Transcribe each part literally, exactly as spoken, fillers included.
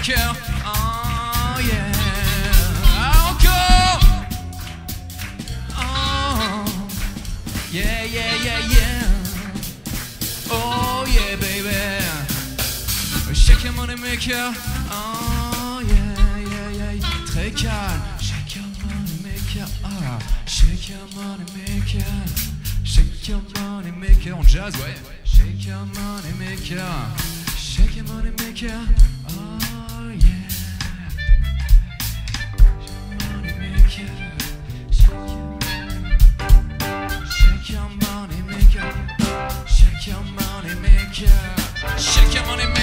les cœurs. Oh yeah. Encore. Oh yeah, yeah, yeah, yeah. Oh yeah, baby. Chacun mon aimé cœur. Oh yeah, yeah, yeah. Très calme. Chacun mon aimé cœur. Ah. Chacun mon aimé cœur. Chacun mon aimé cœur. On jazz, ouais. Shake your money maker, shake your money maker, oh yeah. Shake your money maker, shake your money maker, shake your money maker, shake your money maker.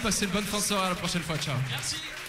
Passez une bonne fin de soirée, à la prochaine fois! Passez une bonne fin de soirée, à la prochaine fois, ciao. Merci.